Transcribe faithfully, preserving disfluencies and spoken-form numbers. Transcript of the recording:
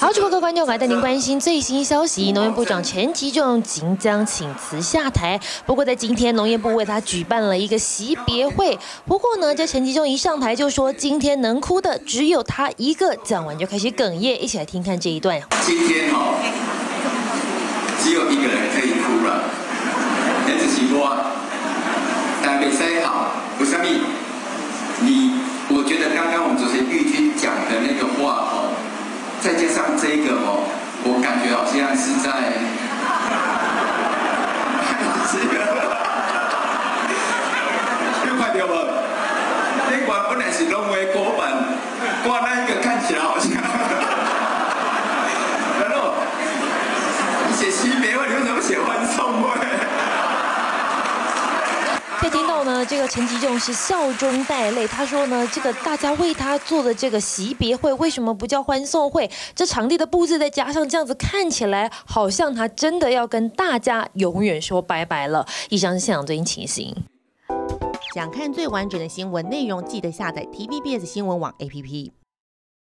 好，主播各位观众，来带您关心最新消息：农业部长陈吉仲即将请辞下台。不过在今天，农业部为他举办了一个惜别会。不过呢，这陈吉仲一上台就说，今天能哭的只有他一个，讲完就开始哽咽。一起来听看这一段。今天哦，只有一个人可以哭了，那就是我。但未使好，有啥咪？你，我觉得刚刚我们主持人玉君讲的那个话哦。 再加上这个哦，我感觉好像是在，是有看到无？那原本来是拢为国本，挂那一个看起来好像，然后你写惜别会，你为什么写欢送会？ 再听到呢，这个陈吉仲是笑中带泪。他说呢，这个大家为他做的这个惜别会，为什么不叫欢送会？这场地的布置再加上这样子，看起来好像他真的要跟大家永远说拜拜了。以上是现场最新情形。想看最完整的新闻内容，记得下载 T V B S 新闻网 A P P。